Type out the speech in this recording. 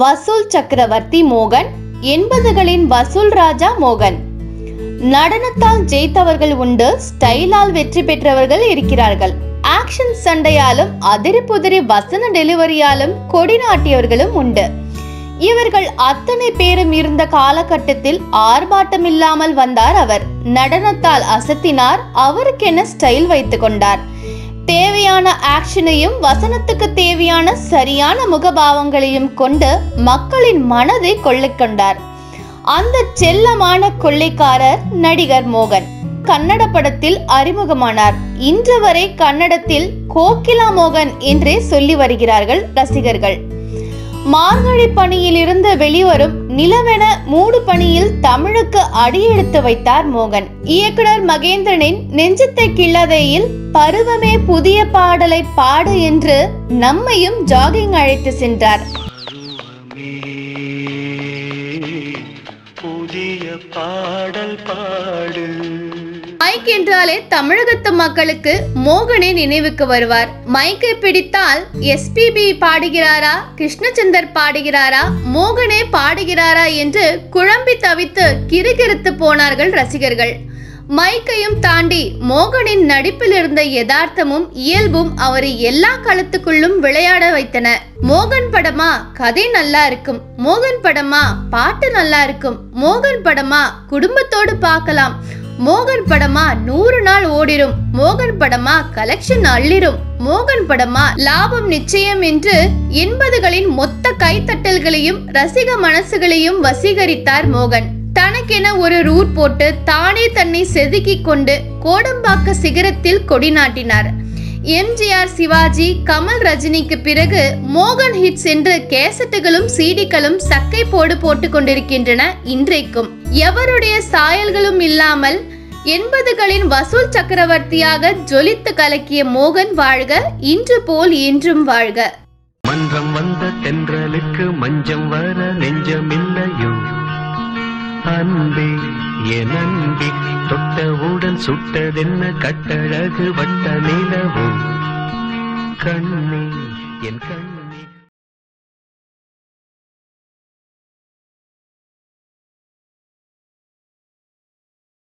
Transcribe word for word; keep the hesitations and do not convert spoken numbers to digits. வசூல் சக்கரவர்த்தி மோகன் எண்பதுகளின் வசூல் ராஜா மோகன். நடனத்தால் ஜெயித்தவர்கள் உண்டு, ஸ்டைலால் வெற்றி பெற்றவர்கள் இருக்கிறார்கள். ஆக்ஷன் சண்டையாலும் அதிரி புதிரி வசன டெலிவரியாலும் கொடி நாட்டியவர்களும் உண்டு. இவர்கள் அத்தனை பேரும் இருந்த காலகட்டத்தில் ஆர்ப்பாட்டம் இல்லாமல் வந்தார் அவர். நடனத்தால் அசத்தினார், அவருக்கென ஸ்டைல் வைத்துக் கொண்டார். தேவையான ஆக்ஷனையும் வசனத்துக்கு தேவையான சரியான முகபாவங்களையும் கொண்டு மக்களின் மனதை கொள்ளை கொண்டார். அந்த செல்லமான கொள்ளைக்காரர் நடிகர் மோகன். கன்னட படத்தில் அறிமுகமானார். இன்று வரை கன்னடத்தில் கோகிலா மோகன் என்றே சொல்லி வருகிறார்கள் ரசிகர்கள். மார்கழி பணியில் இருந்து வெளிவரும் நிலவென மூடு பணியில் தமிழுக்கு அடியெடுத்து வைத்தார் மோகன். இயக்குனர் மகேந்திரனின் நெஞ்சத்தை கிள்ளதையில் பருவமே புதிய பாடலை பாடு என்று நம்மையும் ஜாகிங் அழைத்து சென்றார். மைக் என்றாலே தமிழகத்து மக்களுக்கு மோகனே நினைவுக்கு வருவார். மைக்கை பிடித்தால் எஸ்பிபி பாடுகிறாரா, கிருஷ்ணச்சந்தர் பாடுகிறாரா, மோகனே பாடுகிறாரா என்று குழம்பி தவித்து கிறுகிறுத்து போனார்கள் ரசிகர்கள். மைக்கையும் தாண்டி மோகனின் நடிப்பில் இருந்த யதார்த்தமும் இயல்பும் அவரை எல்லா களத்துக்குள்ளும் விளையாட வைத்தன. மோகன் படமா கதை நல்லா இருக்கும், மோகன் படமா பாட்டு நல்லா இருக்கும், மோகன் படமா குடும்பத்தோடு பார்க்கலாம், மோகன் படமா நூறு நாள் ஓடிரும், மோகன் படமா கலெக்ஷன் அள்ளிரும், மோகன் படமா லாபம் நிச்சயம் என்று எண்பதுகளின் மொத்த கைத்தட்டல்களையும் ரசிக மனசுகளையும் வசீகரித்தார் மோகன். தனக்கென ஒரு ரூட் போட்டு தானே தன்னை செதுக்கி கொண்டு கோடம்பாக்க சிகரத்தில் கொடி நாட்டினார். எம்ஜிஆர், சிவாஜி, கமல், ரஜினிக்கு பிறகு மோகன் ஹிட்ஸ் என்று கேசட்டுகளும் சீடிகளும் சக்கை போடு போட்டு கொண்டிருக்கின்றன இன்றைக்கும். எவருடைய சாயல்களும் இல்லாமல் எண்பதுகளின் வசூல் சக்கரவர்த்தியாக ஜொலித்து கலக்கிய மோகன் வாழ்க, இன்று போல் என்றும் வாழ்க. மன்றம் வந்த தென்றலுக்கு மஞ்சம் வர நெஞ்சமில்லையோ அன்பே என் அன்பே, தொட்டவுடன் சுட்டதென்ன கட்டழகு வட்ட நிலவோ கண்ணே என் கண்ணே.